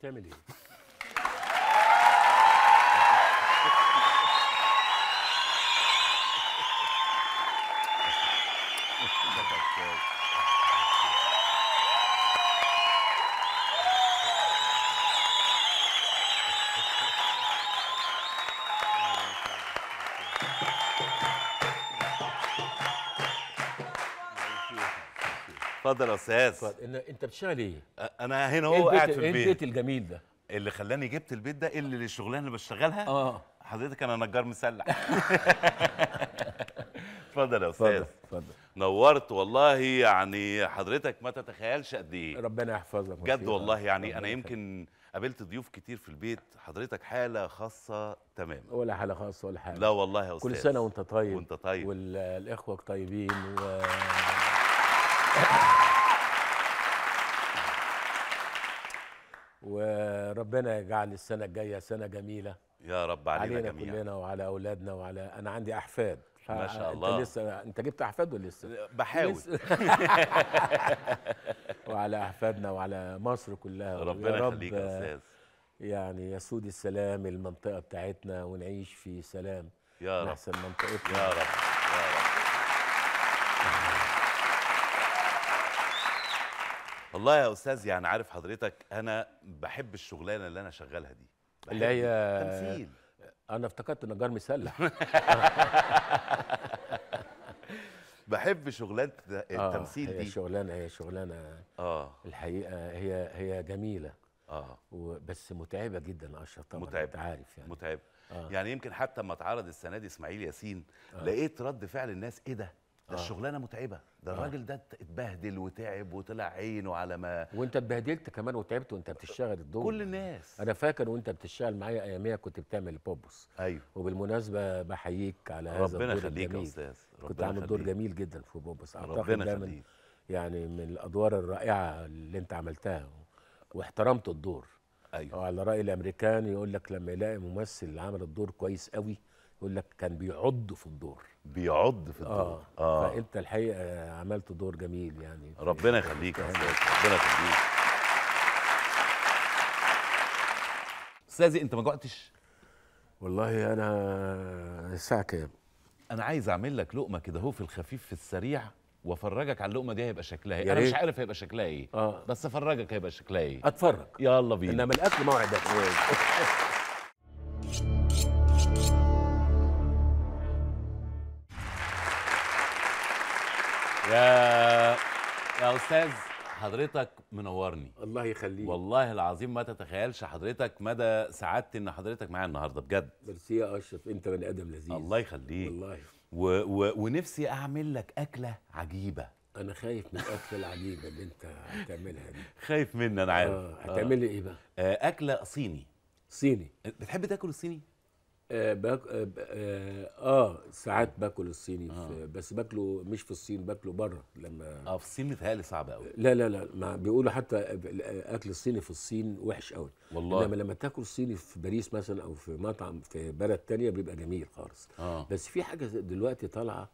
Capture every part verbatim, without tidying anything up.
بتعمل ايه؟ اتفضل يا استاذ. انت بتشتغل ايه؟ انا هنا اهو قاعد في البيت. ايه البيت الجميل ده؟ اللي خلاني جبت البيت ده اللي الشغلانه اللي بشتغلها اه حضرتك انا نجار مسلح. اتفضل يا استاذ. اتفضل. نورت والله، يعني حضرتك ما تتخيلش قد ايه. ربنا يحفظك بجد والله. يعني انا يمكن قابلت ضيوف كتير في البيت، حضرتك حاله خاصه تماما. ولا حاله خاصه ولا حاجه. لا والله يا استاذ. كل سنه وانت طيب. وانت طيب. والاخوه طيبين و... وربنا يجعل السنة الجاية سنة جميلة يا رب علينا, علينا جميعا، علينا كلنا وعلى أولادنا وعلى أنا عندي أحفاد ما شاء الله. أنت لسه أنت جبت أحفاد ولا لسه؟ بحاول لسه. وعلى أحفادنا وعلى مصر كلها ربنا يخليك يا أستاذ. يعني يسود السلام المنطقة بتاعتنا ونعيش في سلام يا رب، أحسن منطقتنا يا رب يا رب. والله يا استاذ يعني عارف حضرتك انا بحب الشغلانه اللي انا شغالها دي اللي هي تمثيل. انا افتكرت نجار مسلح. بحب شغلانه التمثيل. آه هي دي شغلانه، هي شغلانه اه الحقيقه هي هي جميله اه بس متعبه جدا. اشرف طبعا متعب. عارف يعني متعب. آه. يعني يمكن حتى لما اتعرض السنه دي اسماعيل ياسين آه. لقيت رد فعل الناس ايه ده ده الشغلانه متعبه، ده الراجل ده اتبهدل وتعب وطلع عينه على ما وانت اتبهدلت كمان وتعبت وانت بتشتغل الدور. كل الناس انا فاكر وانت بتشتغل معايا اياميها كنت بتعمل بوبوس. ايوه وبالمناسبه بحييك على هذا الدور. ربنا يخليك يا استاذ. كنت عامل دور جميل جدا في بوبوس. ربنا يخليك. يعني من الادوار الرائعه اللي انت عملتها واحترمت الدور. ايوه وعلى راي الامريكان يقول لك لما يلاقي ممثل عمل الدور كويس قوي يقول لك كان بيعض في الدور. بيعض في الدور. اه فانت الحقيقه عملت دور جميل يعني. ربنا يخليك يا استاذ. ربنا يخليك. استاذي انت ما جوعتش؟ والله انا الساعه كام؟ انا عايز اعمل لك لقمه كده اهو في الخفيف في السريع وافرجك على اللقمه دي هيبقى شكلها ايه؟ انا مش عارف هيبقى شكلها ايه. اه بس افرجك هيبقى شكلها ايه؟ اتفرج. يلا بينا. انما الاكل موعدك. يا يا استاذ حضرتك منورني. الله يخليك والله العظيم ما تتخيلش حضرتك مدى سعادتي ان حضرتك معايا النهارده بجد. ميرسي يا اشرف، انت بني ادم لذيذ. الله يخليك والله. و و ونفسي اعمل لك اكله عجيبه. انا خايف من الاكله العجيبه اللي انت هتعملها دي. خايف مني انا عارف. اه هتعمل لي ايه بقى؟ آه اكله صيني. صيني؟ بتحب تاكل الصيني؟ آه, باك... آه, اه ساعات باكل الصيني آه. في... بس باكله مش في الصين، باكله بره لما اه في الصين متهيألي صعب قوي. لا لا لا ما بيقولوا حتى الاكل الصيني في الصين وحش قوي والله. انما لما تاكل صيني في باريس مثلا او في مطعم في بلد تانية بيبقى جميل خالص. آه. بس في حاجه دلوقتي طالعه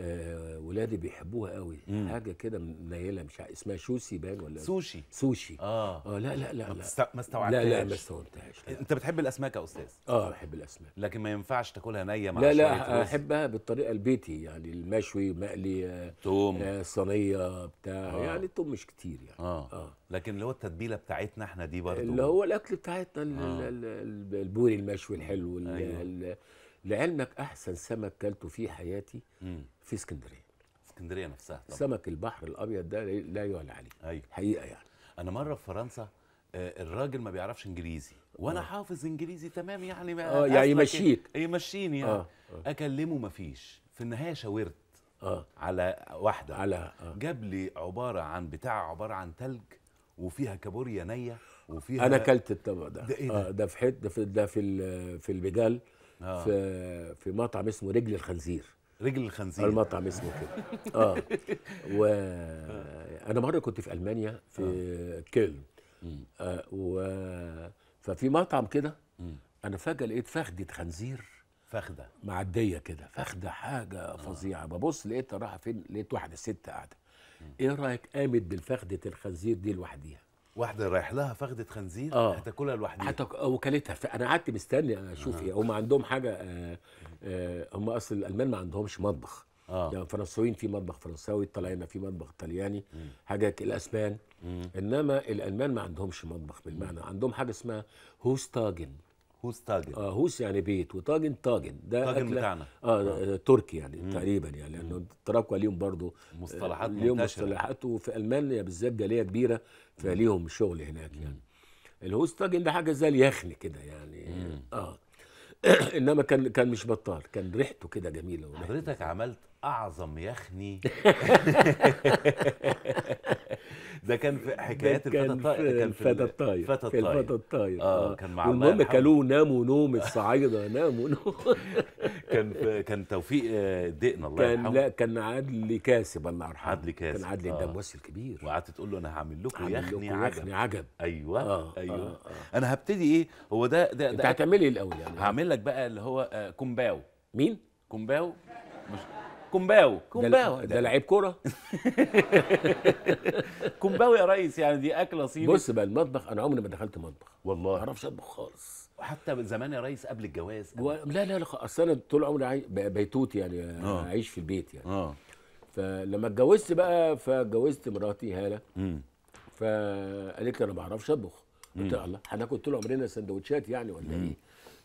آه ولادي بيحبوها قوي، حاجه كده منيله مش عارف اسمها شوسي باين ولا سوشي. سوشي اه اه لا لا لا ما استوعبتهاش. لا لا ما استوعبتهاش. انت بتحب الاسماك يا استاذ؟ اه بحب الاسماك لكن ما ينفعش تاكلها نيه مع شويه رز. لا لا احبها بالطريقه البيتي يعني المشوي مقلي توم آه صينيه بتاع آه. يعني التوم مش كتير يعني اه, آه. لكن اللي هو التتبيله بتاعتنا احنا دي برضه اللي هو الاكل بتاعتنا آه. البوري المشوي الحلو. أيوه. لعلمك احسن سمك كلته في حياتي مم. في اسكندريه. اسكندريه نفسها طبعا. سمك البحر الابيض ده لا يعلى عليه. ايوه حقيقه يعني. انا مره في فرنسا الراجل ما بيعرفش انجليزي وانا آه. حافظ انجليزي تمام يعني اه يعني يمشيك يمشيني يعني آه. آه. اكلمه ما فيش، في النهايه شاورت آه. على واحده على آه. جاب لي عباره عن بتاع عباره عن ثلج وفيها كابوريا نيه وفيها انا اكلت الطبق ده ده إيه ده؟ آه ده في حته في ده في في البجال آه. في في مطعم اسمه رجل الخنزير. رجل الخنزير المطعم اسمه كده. اه وانا مره كنت في المانيا في آه. كيلن آه و ففي مطعم كده انا فجاه لقيت فخده خنزير فخده معديه كده فخده حاجه فظيعه. آه. ببص لقيتها رايحه فين؟ لقيت واحده ست قاعده. ايه رايك قامت بالفخده الخنزير دي لوحديها واحده رايح لها فخده خنزير آه. هتاكلها لوحدها هتك... وكلتها. فانا قعدت مستني اشوف ايه آه. هم عندهم حاجه آه آه هم اصل الالمان ما عندهمش مطبخ آه. يعني الفرنسيين في مطبخ فرنساوي، الطليان في مطبخ طلياني، حاجه الاسبان مم. انما الالمان ما عندهمش مطبخ بالمعنى، عندهم حاجه اسمها هوس طاجن. هوس طاجن اه هوس يعني بيت، وطاجن طاجن ده طاجن بتاعنا آه, اه تركي يعني مم. تقريبا يعني مم. لانه التراكوة ليهم برضه مصطلحات ليهم مصطلحات، وفي المانيا بالذات جاليه كبيره فليهم شغل هناك يعني. الهوس طاجن ده حاجه زي اليخن كده يعني مم. اه انما كان كان مش بطال، كان ريحته كده جميله. حضرتك عملت اعظم يخني ده كان في حكايات الفتى الطاير، كان في الفتى الطاير في الفتى الطاير اه كان مع الله والمهم كلوه ناموا نوم الصعايده ناموا نوم كان في كان توفيق دقنا الله يرحمه، كان لا كان عدلي كاسب الله يرحمه، عدلي كاسب كان عدلي الدبوس الكبير، وقعدت تقول له انا هعمل لكم يخني عجب عجب ايوه آه ايوه آه آه انا هبتدي ايه هو ده ده انت هتعمل ايه الاول يعني؟ هعمل لك بقى اللي هو كومباو. مين؟ كومباو مش كومباو كومباو ده لعيب كوره كومباو يا ريس، يعني دي اكله صيني. بص بقى المطبخ انا عمري ما دخلت مطبخ والله، ما اعرفش اطبخ خالص، وحتى زمان يا ريس قبل الجواز و... لا لا لا اصل انا طول عمري عاي... بيتوت يعني أوه. عايش في البيت يعني أوه. فلما اتجوزت بقى فاتجوزت مراتي هاله فقالت لي انا ما بعرفش اطبخ، قلت لها الله هناكل طول عمرنا سندوتشات يعني ولا ايه؟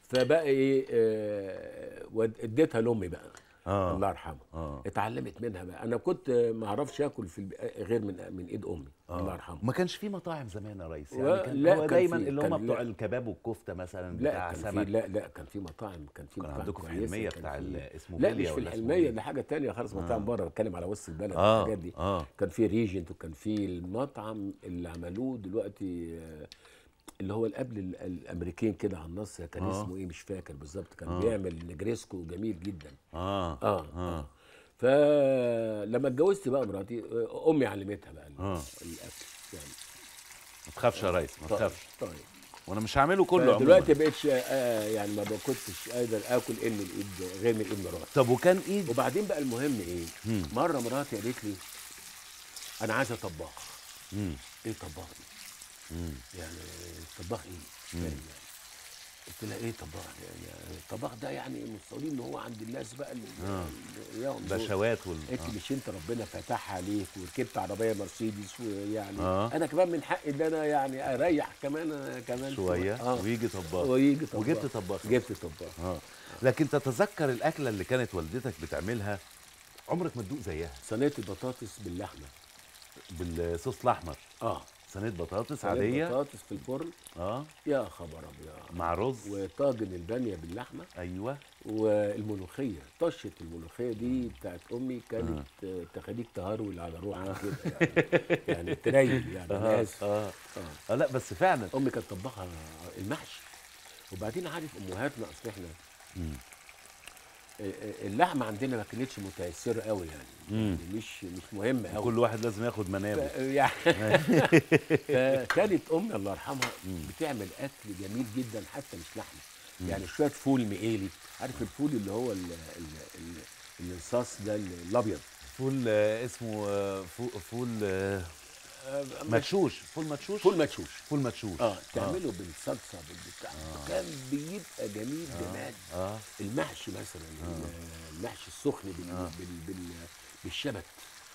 فبقى ايه آه... اديتها لامي بقى آه. الله يرحمه آه. اتعلمت منها بقى. انا كنت ما اعرفش اكل في الب... غير من من ايد امي آه. الله يرحمه. ما كانش في مطاعم زمان يا ريس يعني و... كان هو دايما اللي هم بتوع الكباب والكفته مثلا بتاع كان سمك. لا لا كان في مطاعم، كان في مطاعم عندكم في الحلميه بتاع اسمه بيليا ولا لا مش في الحلميه ده حاجه ثانيه خالص، مطاعم بره بتكلم على وسط البلد والحاجات آه. دي آه. كان في ريجنت وكان في المطعم اللي عملوه دلوقتي اللي هو قبل الامريكان كده على النص كان آه. اسمه ايه مش فاكر بالظبط، كان آه. بيعمل نجريسكو جميل جدا اه اه, آه. فلما اتجوزت بقى مراتي امي علمتها بقى آه. الاكل يعني. ما تخافش يا ريس ما تخافش طيب وانا مش هعمله كله عموما دلوقتي بقتش آه يعني ما كنتش قادر اكل الا الايد غير من ايد مراتي. طب وكان ايه وبعدين بقى المهم ايه مم. مره مراتي قالت لي انا عايزه طباخ. ايه طباخ مم. يعني الطباخ ايه؟ يعني قلت لها ايه طباخ؟ يعني الطباخ ده يعني مستولين ان هو عند الناس بقى اللي آه. يعني بشوات وال قلت مش انت ربنا فتحها عليك وركبت عربيه مرسيدس ويعني آه. انا كمان من حقي ان انا يعني اريح كمان كمان شويه آه. ويجي طباخ ويجي طباخ وجبت طباخ جبت طباخ آه. لكن تتذكر الاكله اللي كانت والدتك بتعملها عمرك ما تدوق زيها؟ صينيه البطاطس باللحمه بالصوص الاحمر اه صينية بطاطس عادية بطاطس في الفرن اه يا خبر ابيض مع رز وطاجن البامية باللحمة ايوه والملوخية طشة الملوخية دي بتاعت امي كانت آه. تخليك تهرول على روحك كده يعني يعني تريل يعني انا اسف آه. آه. آه. اه لا بس فعلا امي كانت طباخة المحشي. وبعدين عارف امهاتنا اصل احنا اللحمه عندنا ما كانتش متاثره قوي يعني مم. مش مش مهمه قوي، كل واحد لازم ياخد منابه ف... يعني فكانت امي الله يرحمها بتعمل اكل جميل جدا حتى مش لحمه مم. يعني شويه فول مقلي، عارف الفول اللي هو ال... ال... ال... الانصاص ده الابيض، فول اسمه فول, فول... مدشوش فول مدشوش فول مدشوش فول مدشوش اه تعمله آه. بالصلصه بالبتاع آه. كان بيبقى جميل جمال آه. آه. المحشي مثلا آه. المحشي السخن بال... آه. بال... بال... بالشبت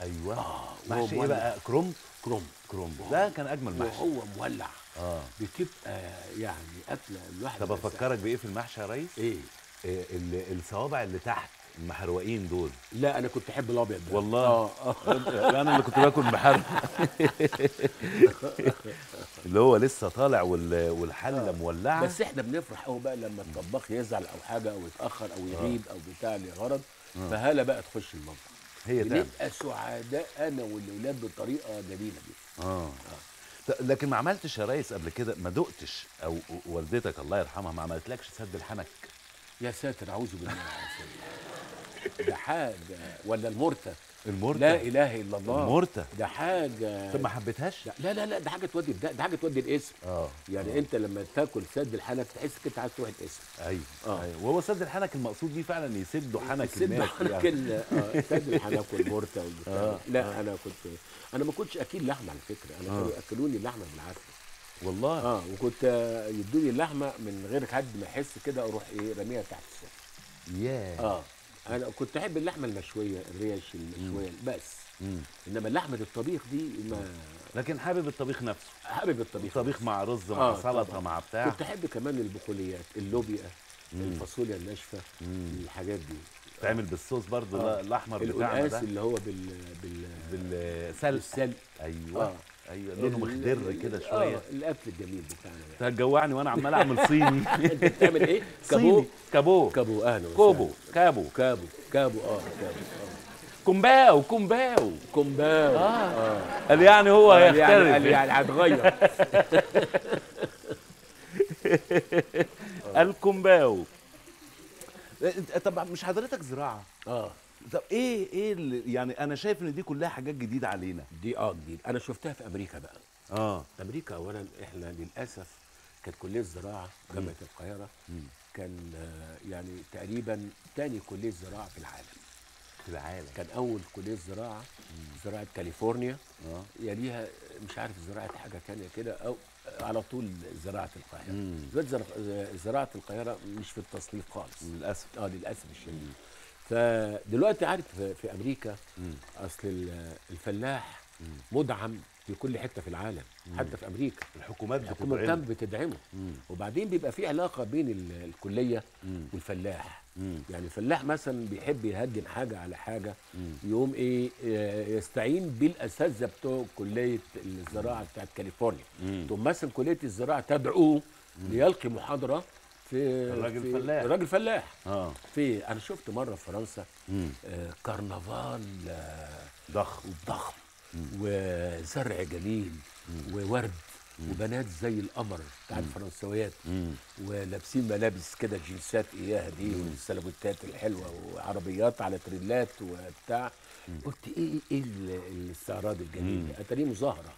ايوه آه. محشي ايه بقى؟ كرنب كرنب كرنب ده كان اجمل محشي وهو مولع اه بتبقى يعني اكله الواحد. طب افكرك بايه في المحشي يا ريس؟ ايه؟ إيه الصوابع اللي تحت المحروقين دول. لا انا كنت احب الابيض ده والله اه انا اللي كنت باكل محروق اللي هو لسه طالع والحله مولعه. بس احنا بنفرح قوي بقى لما الطباخ يزعل او حاجه او يتاخر او يغيب او بتاع لغرض، فهلا بقى تخش المطبخ هي ده بنبقى سعداء انا والاولاد بطريقه جميله جدا اه, آه. لكن ما عملتش يا ريس قبل كده، ما دقتش او والدتك الله يرحمها ما عملتلكش سد الحنك؟ يا ساتر اعوذ بالله ده حاجه، ولا المرتة. المرتة لا اله الا الله، المرتة ده حاجه. طب ما حبيتهاش؟ لا لا لا، ده حاجه تودي، ده حاجه تودي الاسم. اه يعني أوه. انت لما تاكل سد الحنك تحس انت عايز تروح الاسم. ايوه اه أيوه. وهو سد الحنك المقصود بيه فعلا يسدوا حنك الناس، يسدوا يعني. اه سد الحنك والمرتة والبتاع. لا آه. انا كنت انا ما كنتش اكل لحمه على فكره، انا كانوا ياكلوني اللحمه بالعافيه والله. اه وكنت يدوني اللحمه من غير حد ما يحس كده، اروح ايه راميها تحت السلم. ياه. اه انا كنت احب اللحمه المشويه، الريش المشويه بس. مم. انما لحمه الطبيخ دي ما، لكن حابب الطبيخ نفسه، حابب الطبيخ طبيخ مع رز مع آه سلطه طبعا. مع بتاع. كنت احب كمان البقوليات، اللوبيا، الفاصوليا الناشفه، الحاجات دي تعمل بالصوص برضو. آه. الاحمر بتاعنا ده اللي هو بال بال بالسلق. ايوه آه. ايوه لونه مخضر كده شويه. اه الاكل الجميل بتاعنا ده. انت هتجوعني وانا عمال اعمل صيني. انت بتعمل ايه؟ كابو كابو كابو اهلا كابو كابو كابو كابو اه كابو كومباو كومباو كومباو اه قال يعني هو هيختلف، قال يعني هتغير الكومباو. طب مش حضرتك زراعه؟ اه طب ايه ايه اللي يعني انا شايف ان دي كلها حاجات جديده علينا دي. اه جديد انا شفتها في امريكا بقى. اه امريكا اولا احنا للاسف كانت كليه الزراعه جامعه القاهره كان يعني تقريبا ثاني كليه زراعه في العالم. في العالم كان اول كليه زراعه زراعه كاليفورنيا. اه يليها مش عارف زراعه حاجه ثانيه كده، او على طول زراعه القاهره. دلوقتي زراعه القاهره مش في التصنيف خالص للاسف. اه للاسف الشديد. فدلوقتي عارف في امريكا مم. اصل الفلاح مم. مدعم في كل حته في العالم. مم. حتى في امريكا الحكومات بتدعمه بتدعمه مم. وبعدين بيبقى في علاقه بين الكليه مم. والفلاح. مم. يعني الفلاح مثلا بيحب يهجن حاجه على حاجه، مم. يقوم ايه يستعين بالاساتذه بتوع كليه الزراعه بتاعت كاليفورنيا. تقوم مثلا كليه الزراعه تدعوه ليلقي محاضره في الراجل الفلاح. الراجل الفلاح اه في انا شفت مره في فرنسا آه كرنفال آه ضخم ضخم وزرع جميل مم. وورد مم. وبنات زي القمر بتاع الفرنسويات ولابسين ملابس كده جنسات اياها دي والسلبوتات الحلوه وعربيات على تريلات وبتاع. قلت ايه ايه الاستعراض الجميل ده؟ اتاريه مظاهره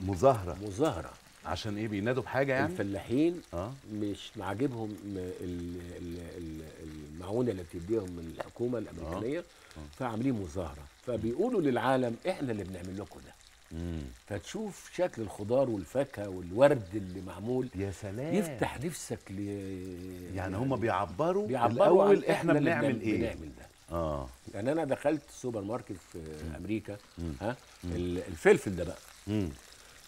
مظاهره مظاهره عشان ايه بينادوا بحاجه يعني؟ الفلاحين آه؟ مش عاجبهم المعونه اللي بتديهم من الحكومه الامريكيه. آه؟ آه؟ فعاملين مظاهره فبيقولوا للعالم احنا اللي بنعمل لكم ده. مم. فتشوف شكل الخضار والفاكهه والورد اللي معمول. يا سلام، يفتح نفسك ل يعني هم بيعبروا, بيعبروا الاول احنا, إحنا بنعمل ايه؟ بنعمل ده. اه يعني انا دخلت سوبر ماركت في مم. امريكا. مم. ها مم. الفلفل ده بقى مم.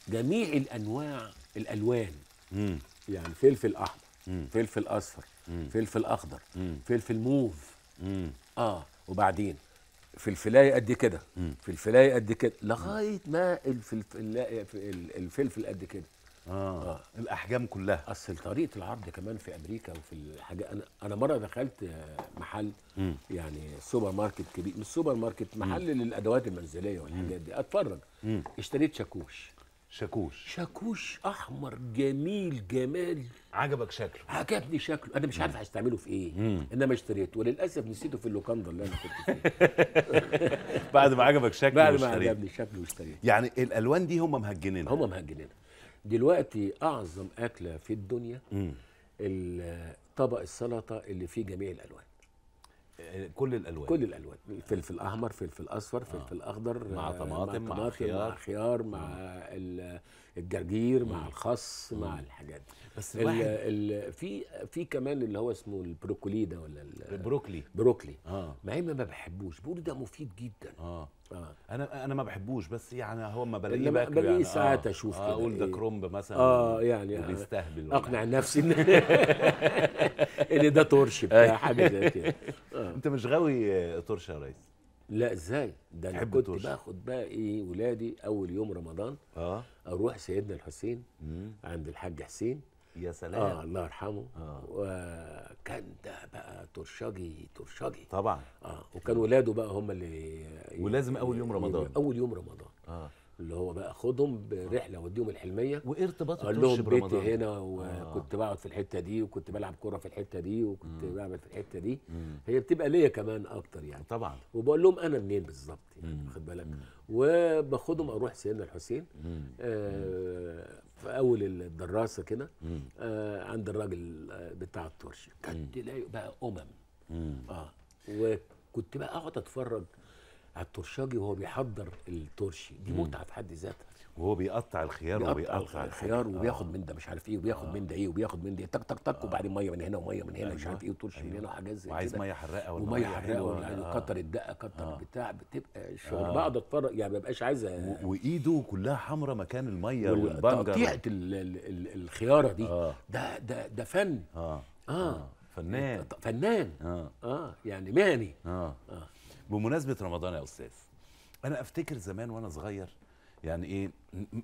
جميع الانواع الالوان. مم. يعني فلفل احمر، مم. فلفل اصفر، مم. فلفل اخضر، مم. فلفل موف. مم. اه وبعدين فلفلايه قد كده، فلفلايه قد كده، لغايه ما الفلفل الفلفل قد كده. آه. اه الاحجام كلها. اصل طريقه العرض كمان في امريكا وفي الحاجه. انا انا مره دخلت محل مم. يعني سوبر ماركت كبير، مش سوبر ماركت، محل مم. للادوات المنزليه والحاجات دي، اتفرج. مم. اشتريت شاكوش. شاكوش شاكوش احمر جميل جمال. عجبك شكله؟ عجبني شكله، انا مش عارف هستعمله في ايه. مم. انما اشتريته وللاسف نسيته في اللوكاندا اللي انا كنت فيها. بعد ما عجبك شكله بعد ما عجبني شكله واشتريته. يعني الالوان دي هم مهجنينها هم مهجنينها دلوقتي. اعظم اكله في الدنيا طبق السلطه اللي فيه جميع الالوان، كل الالوان كل الالوان فلفل احمر، فلفل اصفر، فلفل آه. اخضر، مع طماطم مع, مع خيار مع خيار مع آه. الجرجير مم. مع الخس مم. مع الحاجات دي. بس ال في في كمان اللي هو اسمه البروكولي ده، ولا البروكلي بروكلي آه. مع اني ما بحبوش، بيقولوا ده مفيد جدا. اه اه انا انا ما بحبوش، بس يعني هو ما بلاقيه باكله يعني. بلاقيه ساعات اشوف كده اقول ده كرومب مثلا. اه يعني بيستهبل، اقنع نفسي ان ان ده ترش بتاع حاجه زي كده. انت مش غاوي ترش يا ريس؟ لا ازاي؟ ده انا كنت باخد بقى ايه ولادي اول يوم رمضان اه اروح سيدنا الحسين مم. عند الحاج حسين. يا سلام. اه الله يرحمه. آه. وكان ده بقى ترشاجي ترشاجي طبعا. اه وكان ولاده بقى هم اللي ولازم اول يوم رمضان اول يوم رمضان. اه اللي هو بقى خدهم برحله وديهم الحلميه وارتباط الطرش برمضان. قال لهم بيتي هنا وكنت آه. بقعد في الحته دي وكنت بلعب كوره في الحته دي وكنت مم. بعمل في الحته دي مم. هي بتبقى ليا كمان اكتر يعني طبعا. وبقول لهم انا منين بالظبط يعني واخد بالك، وباخدهم اروح سيدنا الحسين آه في اول الدراسه كده آه عند الراجل بتاع الطرش، كنت لاقي بقى امم مم. اه وكنت بقى اقعد اتفرج على الترشاجي وهو بيحضر الترشي، دي متعه في حد ذاتها. وهو بيقطع الخيار وبيقطع الخيار وبياخد آه. من ده مش عارف ايه وبياخد آه. من ده ايه وبياخد من ده تك تك تك آه. وبعدين ميه من هنا وميه من هنا مش عارف ايه وترشي من هنا وحاجات زي كده، وعايز ميه حراقه ولا ميه حراقه ولا كتر الدقه كتر آه. بتاع بتبقى الشغل آه. بقعد اتفرج يعني ما ببقاش عايز أ... وايده كلها حمراء مكان الميه والبنجر تقطيعه الخياره دي آه. ده ده ده فن اه اه فنان فنان اه اه يعني مهني اه اه بمناسبة رمضان يا أستاذ، أنا أفتكر زمان وأنا صغير يعني إيه،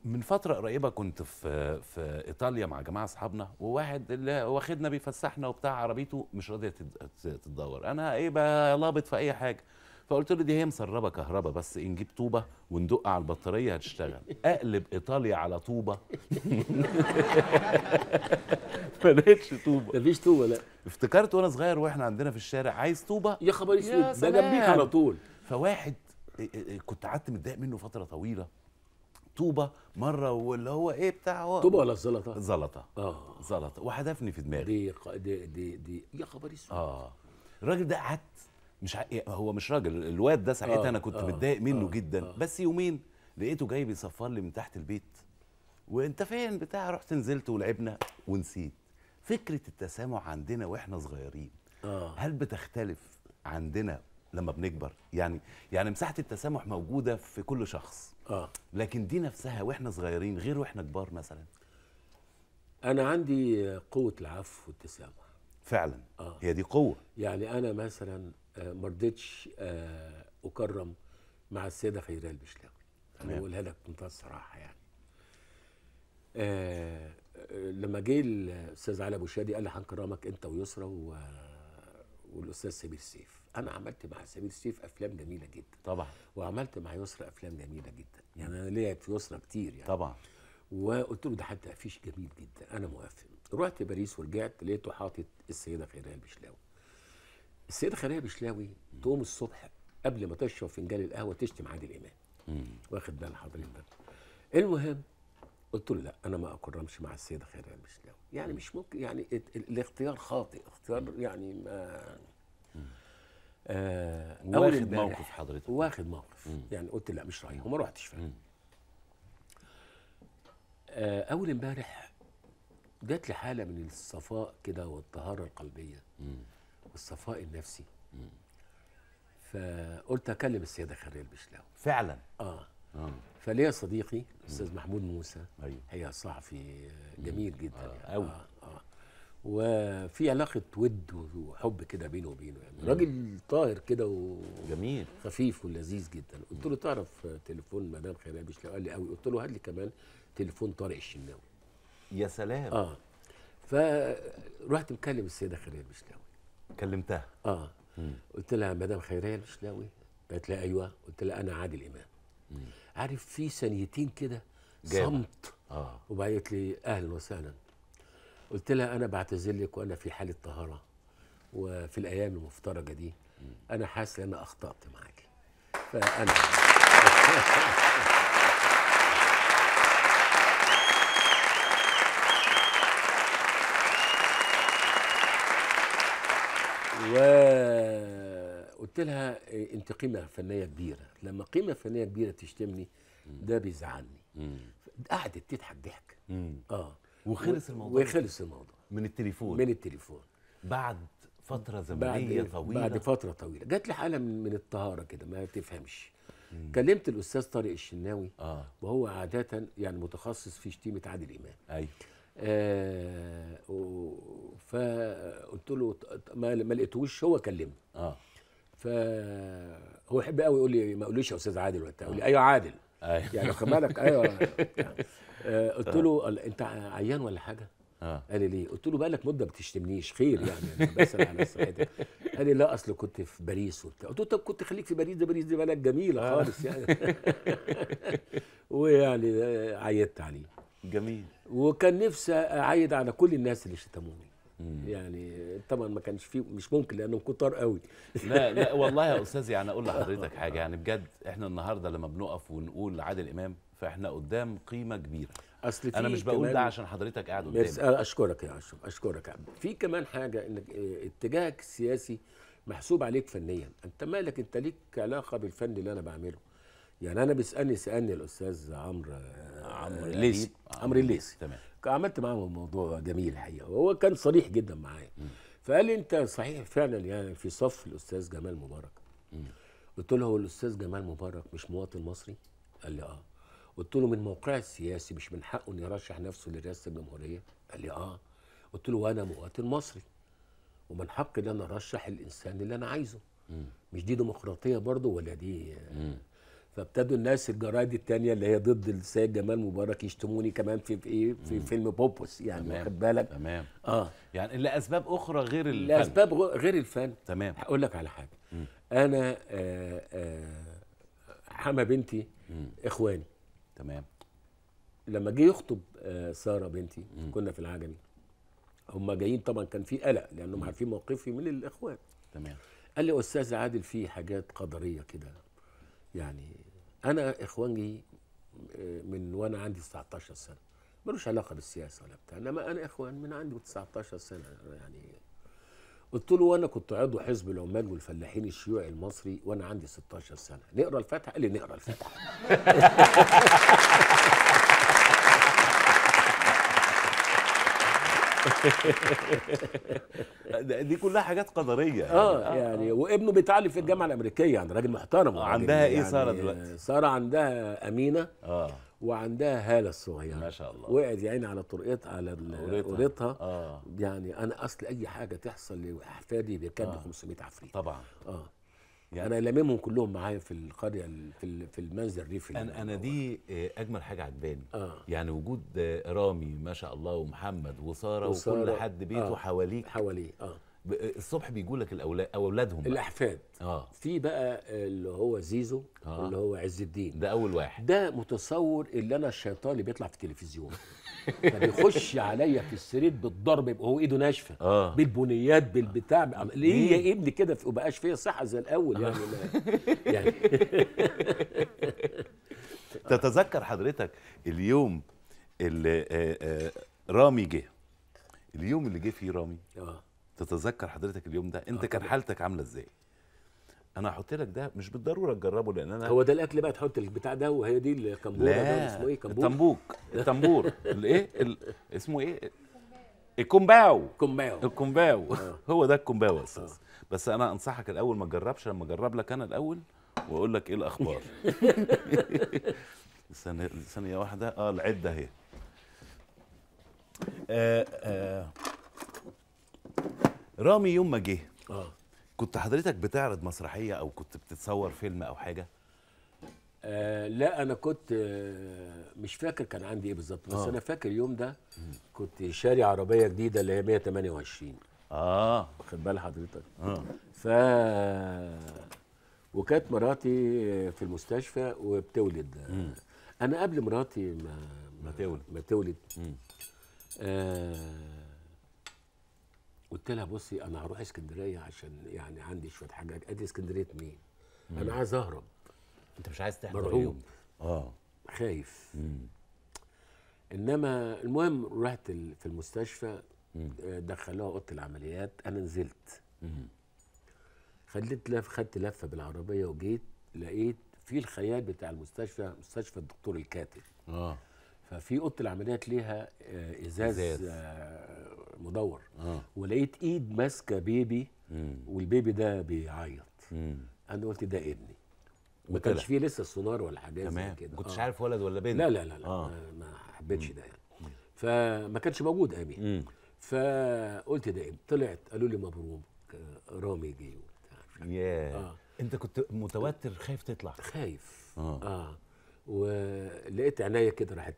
من فترة قريبة كنت في في إيطاليا مع جماعة أصحابنا، وواحد اللي واخدنا بيفسحنا وبتاع عربيته مش راضية تتدور، أنا إيه بقى لابط في أي حاجة، فقلت له دي هي مسربة كهرباء بس نجيب طوبة وندق على البطارية هتشتغل، أقلب إيطاليا على طوبة ما لقيتش طوبه، مفيش طوبه لا. افتكرت وانا صغير واحنا عندنا في الشارع، عايز طوبه يا خبر اسود ده جنبيك على طول. فواحد كنت قعدت متضايق منه فتره طويله، طوبه مره واللي هو ايه بتاع طوبه ولا الزلطه؟ زلطه اه زلطه، وحدفني في دماغي دي ق... دي دي, دي. يا خبر اسود اه الراجل ده قعدت مش ع... هو مش راجل، الواد ده ساعتها آه. انا كنت آه. متضايق منه آه. جدا آه. بس يومين لقيته جاي بيصفر لي من تحت البيت، وانت فين بتاع، رحت نزلت ولعبنا ونسيت. فكرة التسامح عندنا واحنا صغيرين آه. هل بتختلف عندنا لما بنكبر؟ يعني يعني مساحة التسامح موجودة في كل شخص آه. لكن دي نفسها واحنا صغيرين غير واحنا كبار مثلا. أنا عندي قوة العفو والتسامح فعلا آه. هي دي قوة. يعني أنا مثلا ما رضيتش أكرم مع السيدة خيرية البشلاوي، أنا بقولها لك بمنتهى الصراحة يعني آه لما جه الاستاذ علي ابو شادي قال لي هنكرمك انت ويسرى و... والاستاذ سمير سيف، انا عملت مع سمير سيف افلام جميله جدا طبعا، وعملت مع يسرى افلام جميله جدا، يعني انا ليا في يسرى كتير يعني طبعا، وقلت له ده حتى افيش جميل جدا انا موافق. رحت باريس ورجعت لقيته حاطط السيده خيريه البشلاوي. السيده خيريه البشلاوي تقوم الصبح قبل ما تشرب فنجان القهوه تشتم عادل امام، واخد بال حضرتك. المهم قلت له لا انا ما اكرمش مع السيده خيريه البشلاوي، يعني مش ممكن، يعني الاختيار خاطئ، اختيار يعني ما آه واخد موقف حضرتك، واخد موقف مم. يعني قلت لا مش رايي وما رحتش فعلا. آه اول امبارح جات لي حاله من الصفاء كده والطهاره القلبيه مم. والصفاء النفسي مم. فقلت اكلم السيده خيريه البشلاوي فعلا اه آه. فليا صديقي الاستاذ محمود موسى أيوه. هي صحفي جميل جدا آه. يعني قوي آه. آه. وفي علاقه ود وحب كده بينه وبينه يعني راجل طاهر كده وجميل خفيف ولذيذ جدا. قلت له تعرف تليفون مدام خيريه البشلاوي؟ قال لي قوي. قلت له هات لي كمان تليفون طارق الشناوي. يا سلام اه فرحت مكلم السيده خيريه البشلاوي كلمتها اه مم. قلت لها مدام خيريه البشلاوي؟ قالت لها ايوه. قلت لها انا عادل امام. مم. عارف في ثانيتين كده صمت آه. وبعت لي اهلا وسهلا. قلت لها انا بعتذر لك وانا في حاله طهاره وفي الايام المفترجه دي مم. انا حاسس ان انا اخطات معاكي فانا و قلت لها انت قيمه فنيه كبيره، لما قيمه فنيه كبيره تشتمني ده بيزعلني. قعدت تضحك ضحك اه وخلص الموضوع وخلص الموضوع من التليفون من التليفون بعد فتره زمنيه بعد طويله بعد فتره طويله جات لي حاله من الطهاره كده ما تفهمش. مم. كلمت الاستاذ طارق الشناوي آه. وهو عاده يعني متخصص في شتيمه عادل امام ايوه آه فقلت له ما لقيتهوش هو كلمني اه فهو يحب قوي يقول لي ما قوليش يا استاذ عادل وبتاع، يقول لي ايوه عادل يعني خد بالك ايوه. قلت له انت عيان ولا حاجه؟ آه. قال لي ليه؟ قلت له بقى لك مده ما بتشتمنيش خير يعني انا بسال على صحتك. قال لي لا اصل كنت في باريس وبتاع. قلت له طب كنت خليك في باريس، ده باريس دي بلد جميله خالص يعني. ويعني عيطت عليه. جميل. وكان نفسي اعيد على كل الناس اللي شتموني. يعني طبعا ما كانش فيه، مش ممكن لانهم كتار قوي. لا لا والله يا استاذ يعني اقول لحضرتك حاجه، يعني بجد احنا النهارده لما بنقف ونقول عادل امام فاحنا قدام قيمه كبيره. اصل انا مش بقول ده عشان حضرتك قاعد قدامي. اشكرك يا اشرف، اشكرك يا عبد. في كمان حاجه، انك اتجاهك السياسي محسوب عليك فنيا. انت مالك، انت ليك علاقه بالفن اللي انا بعمله. يعني انا بيسالني سالني الاستاذ عمرو عمرو الليثي عمرو الليثي تمام، عملت معاه موضوع جميل الحقيقه، وهو كان صريح جدا معايا. فقال لي انت صحيح فعلا يعني في صف الاستاذ جمال مبارك. مم. قلت له هو الاستاذ جمال مبارك مش مواطن مصري؟ قال لي اه. قلت له من موقعه السياسي مش من حقه ان يرشح نفسه لرئاسه الجمهوريه؟ قال لي اه. قلت له وانا مواطن مصري ومن حقي ان انا ارشح الانسان اللي انا عايزه. مم. مش دي ديمقراطيه برضه ولا دي؟ مم. فابتدوا الناس الجرايد التانية اللي هي ضد السيد جمال مبارك يشتموني كمان في ايه في فيلم بوبوس يعني، واخد بالك؟ تمام. اه يعني لاسباب اخرى غير الفن. لاسباب غير الفن. تمام. هقول لك على حاجه. مم. انا آآ آآ حما بنتي مم. اخواني. تمام. لما جه يخطب ساره بنتي مم. كنا في العجمي، هم جايين طبعا كان في قلق لانهم عارفين موقفي من الاخوان. تمام. قال لي استاذ عادل في حاجات قدريه كده، يعني انا اخواني من وانا عندي تسعتاشر سنه، ملوش علاقه بالسياسه ولا بتاع، انما انا اخوان من عندي تسعتاشر سنه يعني. قلت له وانا كنت عضو حزب العمال والفلاحين الشيوعي المصري وانا عندي ستاشر سنه، نقرا الفاتحه؟ قال لي نقرا الفاتحه. دي كلها حاجات قدريه. اه يعني وابنه بيتعلم في الجامعه الامريكيه، يعني راجل محترم. عندها ايه ساره دلوقتي؟ ساره عندها امينه اه وعندها هاله الصغيره ما شاء الله، وقعت يا عيني على طريقتها على قريتها. اه يعني انا اصل اي حاجه تحصل لاحفادي بيكب خمسمية عفريت طبعا. اه يعني انا لممهم كلهم معايا في القريه في في المنزل الريفي. انا انا دي اجمل حاجه عجباني آه. يعني وجود رامي ما شاء الله ومحمد وساره وكل حد بيته آه. حواليك حواليه اه الصبح بيجوا لك الاولاد اولادهم الاحفاد اه في بقى اللي هو زيزو آه. اللي هو عز الدين ده اول واحد، ده متصور اللي انا الشيطان اللي بيطلع في التلفزيون. فبيخش عليا في السرير بالضرب، يبقى هو ايده ناشفه آه. بالبنيات بالبتاع آه. ليه يا ابني كده؟ ما بقاش فيا صحه زي الاول يعني. آه. يعني تتذكر حضرتك اليوم اللي آه آه رامي جه، اليوم اللي جه فيه رامي اه تتذكر حضرتك اليوم ده انت آه. كان حالتك عامله ازاي؟ انا هحط لك ده مش بالضروره تجربه لان انا هو ده الاكل بقى، تحط البتاع ده وهي دي الكمبوره ده اسمه ايه؟ كمبوك التنبوك التنبور الايه ال... اسمه ايه؟ الكومباو كومباو الكومباو آه. هو ده الكومباو يا استاذ. بس انا انصحك الاول ما تجربش، لما اجرب لك انا الاول واقول لك ايه الاخبار. ثانيه ثانيه واحده اه العده اهي. آه آه. رامي يوم ما جه اه كنت حضرتك بتعرض مسرحيه او كنت بتتصور فيلم او حاجه؟ آه لا انا كنت آه مش فاكر كان عندي ايه بالظبط، بس آه. انا فاكر اليوم ده كنت شاري عربيه جديده اللي هي مية تمانية وعشرين اه واخد بال حضرتك اه ف وكانت مراتي في المستشفى وبتولد. مم. انا قبل مراتي ما ما تولد ما تولد قلت لها بصي انا هروح اسكندريه عشان يعني عندي شويه حاجات. ادي اسكندريه مين؟ مم. انا عايز اهرب. انت مش عايز تحضر اليوم؟ اه خايف. مم. انما المهم رحت في المستشفى دخلوها اوضه العمليات، انا نزلت مم. خليت لف خدت لفه بالعربيه وجيت لقيت في الخيال بتاع المستشفى مستشفى الدكتور الكاتب اه ففي اوضه العمليات ليها ازاز, إزاز. آه مدور آه. ولقيت ايد ماسكه بيبي مم. والبيبي ده بيعيط. مم. انا قلت ده ابني، ما كانش فيه لسه السونار ولا حاجه زي كده، ما كنتش آه. عارف ولد ولا بنت. لا لا لا, لا. آه. ما حبيتش ده يعني، فما كانش موجود امين، فقلت ده ابني. طلعت قالوا لي مبروك رامي جه. ياه. انت كنت متوتر خايف تطلع؟ خايف اه, آه. ولقيت عينيا كده راحت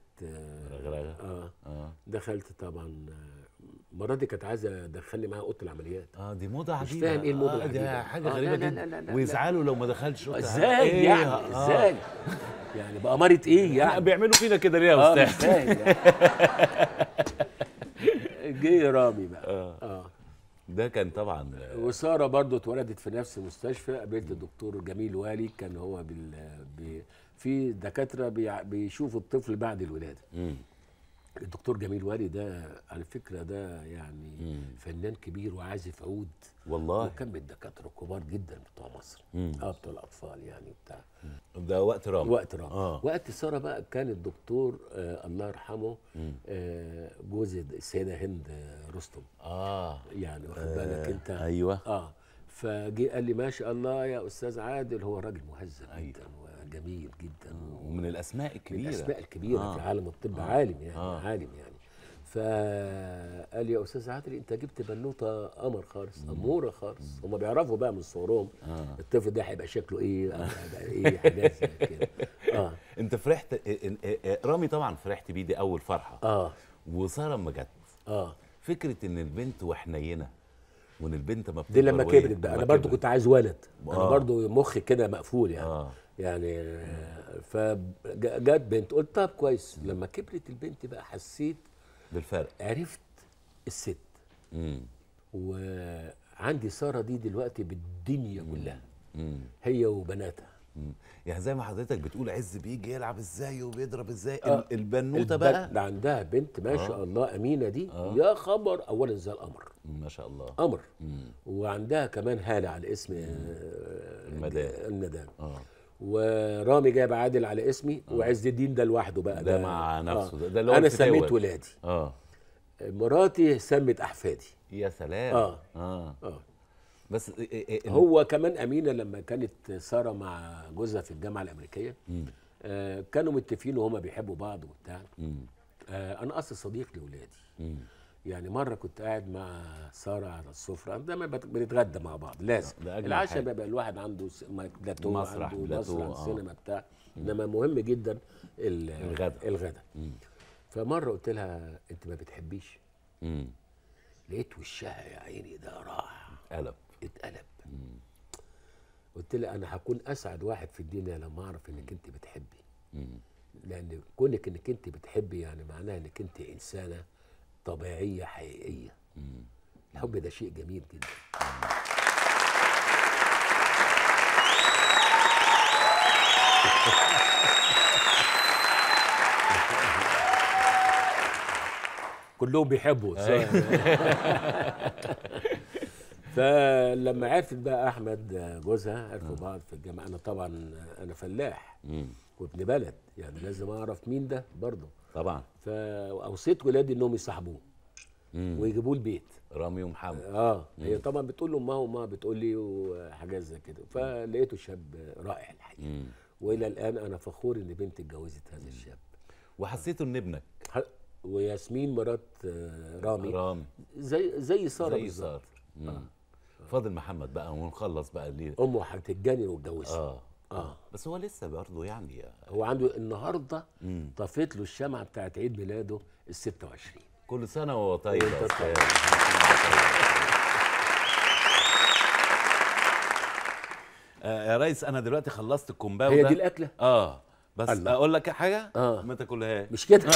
رغرغه. اه اه دخلت طبعا. المره دي كانت عايزه ادخلني معاها اوضه العمليات. اه دي موضه عجيبه، مش فاهم ايه الموضه آه العجيبه دي، حاجه آه غريبه جدا، ويزعلوا لو ما دخلش اوضه ازاي إيه يعني آه. ازاي يعني بقى مرت ايه يعني بيعملوا فينا كده ليه يا استاذ؟ اه مش فاهم. جه رامي بقى اه اه ده كان طبعا. وساره برضو اتولدت في نفس المستشفى، قابلت الدكتور جميل والي، كان هو بال... بي... في دكاتره بي... بيشوفوا الطفل بعد الولاده. امم الدكتور جميل والي ده على فكره ده يعني مم. فنان كبير وعازف عود والله، وكان من الدكاتره الكبار جدا بتوع مصر اه بتوع الاطفال يعني بتاع ده وقت رامي. وقت رامي آه. وقت ساره بقى كان الدكتور آه الله يرحمه آه جوز السيده هند رستم اه يعني واخد بالك آه انت ايوه اه فجي قال لي ما شاء الله يا استاذ عادل، هو راجل مهذب أيوة. جدا جميل جدا ومن الاسماء الكبيره، من الاسماء الكبيره آه. في عالم الطب آه. عالم يعني آه. عالم يعني. فقال لي يا استاذ عادل انت جبت بنوته قمر خالص، اموره خالص. هم بيعرفوا بقى من صورهم آه. الطفل ده هيبقى شكله ايه هيبقى ايه حاجات زي كده اه انت فرحت رامي طبعا، فرحت بيه دي اول فرحه اه وساره اما جت اه فكره ان البنت وحنينه وان البنت ما دي لما كبرت بقى. انا برضو كنت عايز ولد آه. انا برضو مخي كده مقفول يعني آه. يعني فجت بنت، قلت طب كويس. لما كبرت البنت بقى حسيت بالفرق، عرفت الست. امم وعندي ساره دي دلوقتي بالدنيا كلها هي وبناتها. امم يعني زي ما حضرتك بتقول عز بيجي يلعب ازاي وبيضرب ازاي آه. البنوته بقى ده عندها بنت ما شاء آه. الله امينه دي آه. يا خبر، اولا زي القمر ما شاء الله قمر. وعندها كمان هاله على اسم المدام المدام آه. ورامي جايب عادل على اسمي آه. وعز الدين ده لوحده بقى ده, ده مع نفسه آه. ده اللي هو انا سميت ولادي اه مراتي سمت احفادي. يا سلام اه اه, آه. بس إيه هو كمان امينه لما كانت ساره مع جوزها في الجامعه الامريكيه آه كانوا متفقين وهما بيحبوا بعض وبتاع آه انا اصل صديق لاولادي. يعني مره كنت قاعد مع ساره على السفره، دايما بنتغدى مع بعض لازم، العشاء بيبقى الواحد عنده بلاتو مسرح بلاتو سينما بتاع، انما مهم جدا الغداء الغداء فمره قلت لها انت ما بتحبيش مم. لقيت وشها يا عيني ده راح قلب اتقلب. مم. قلت لها انا هكون اسعد واحد في الدنيا لما اعرف انك انت بتحبي مم. لان كونك انك انت بتحبي يعني معناها انك انت انسانه طبيعيه حقيقيه. مم. الحب ده شيء جميل جدا. كلهم بيحبوا فلما عرفت بقى احمد جوزها عرفوا بعض في الجامعه. انا طبعا انا فلاح وابن بلد يعني لازم اعرف مين ده برضه طبعا. فاوصيت ولادي انهم يصاحبوه ويجيبوه البيت رامي ومحمد اه مم. هي طبعا بتقول لامها وامها بتقول لي وحاجات زي كده. فلقيته شاب رائع الحقيقه، والى الان انا فخور ان بنتي اتجوزت هذا الشاب. وحسيته ان ابنك ح... وياسمين مرات رامي رامي زي زي ساره بالظبط. آه. فاضل محمد بقى ونخلص بقى الليله. امه هتتجنن وتجوزها اه اه بس هو لسه برضه يعني هو عنده النهارده طفيت له الشمعه بتاعت عيد ميلاده ال ستة وعشرين. كل سنه وهو طيب يا استاذ. يا ريس انا دلوقتي خلصت الكومباوند. هي دي الاكله؟ اه بس الله. اقول لك حاجه؟ آه. ما تاكلهاش مش كده